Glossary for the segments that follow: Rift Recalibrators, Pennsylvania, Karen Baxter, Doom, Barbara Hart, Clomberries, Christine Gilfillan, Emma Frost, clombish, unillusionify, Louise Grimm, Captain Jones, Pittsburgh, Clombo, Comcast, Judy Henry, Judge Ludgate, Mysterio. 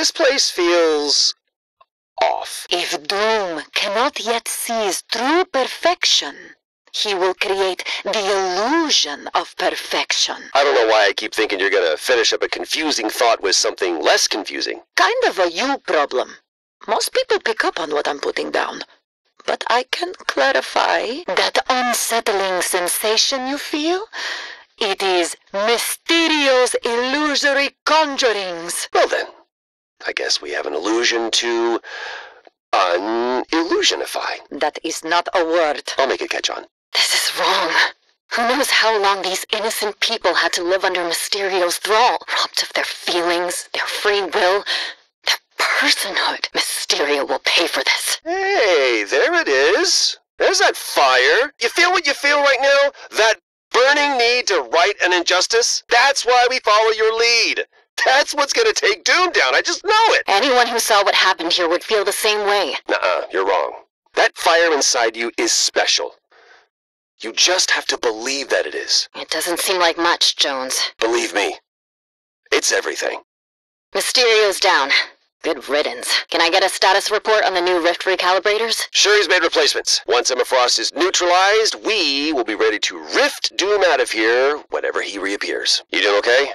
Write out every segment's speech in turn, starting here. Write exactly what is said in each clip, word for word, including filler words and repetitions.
This place feels off. If Doom cannot yet see his true perfection, he will create the illusion of perfection. I don't know why I keep thinking you're gonna finish up a confusing thought with something less confusing. Kind of a you problem. Most people pick up on what I'm putting down. But I can clarify that unsettling sensation you feel? It is Mysterio's illusory conjurings. Well then, I guess we have an illusion to unillusionify. That is not a word. I'll make it catch on. This is wrong. Who knows how long these innocent people had to live under Mysterio's thrall, robbed of their feelings, their free will, their personhood. Mysterio will pay for this. Hey, there it is. There's that fire. You feel what you feel right now? That burning need to right an injustice? That's why we follow your lead. That's what's gonna take Doom down, I just know it! Anyone who saw what happened here would feel the same way. Nuh-uh, you're wrong. That fire inside you is special. You just have to believe that it is. It doesn't seem like much, Jones. Believe me, it's everything. Mysterio's down. Good riddance. Can I get a status report on the new Rift Recalibrators? Sure, he's made replacements. Once Emma Frost is neutralized, we will be ready to rift Doom out of here whenever he reappears. You doing okay?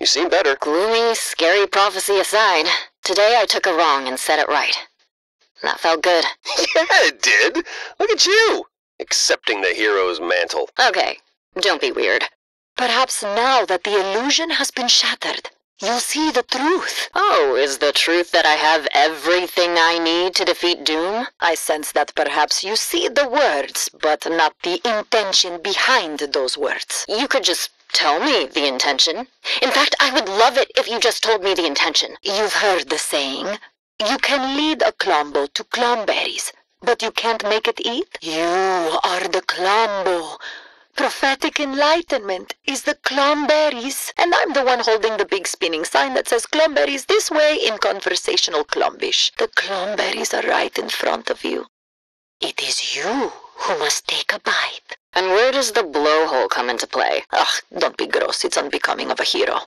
You seem better. Gloomy, scary prophecy aside, today I took a wrong and set it right. That felt good. Yeah, it did. Look at you, accepting the hero's mantle. Okay, don't be weird. Perhaps now that the illusion has been shattered, you'll see the truth. Oh, is the truth that I have everything I need to defeat Doom? I sense that perhaps you see the words, but not the intention behind those words. You could just tell me the intention. In fact, I would love it if you just told me the intention. You've heard the saying, you can lead a Clombo to Clomberries, but you can't make it eat? You are the Clombo. Prophetic enlightenment is the Clomberries, and I'm the one holding the big spinning sign that says Clomberries this way in conversational Clombish. The Clomberries are right in front of you. It is you who must take a bite. And where does the blowhole come into play? Ugh, don't be gross. It's unbecoming of a hero.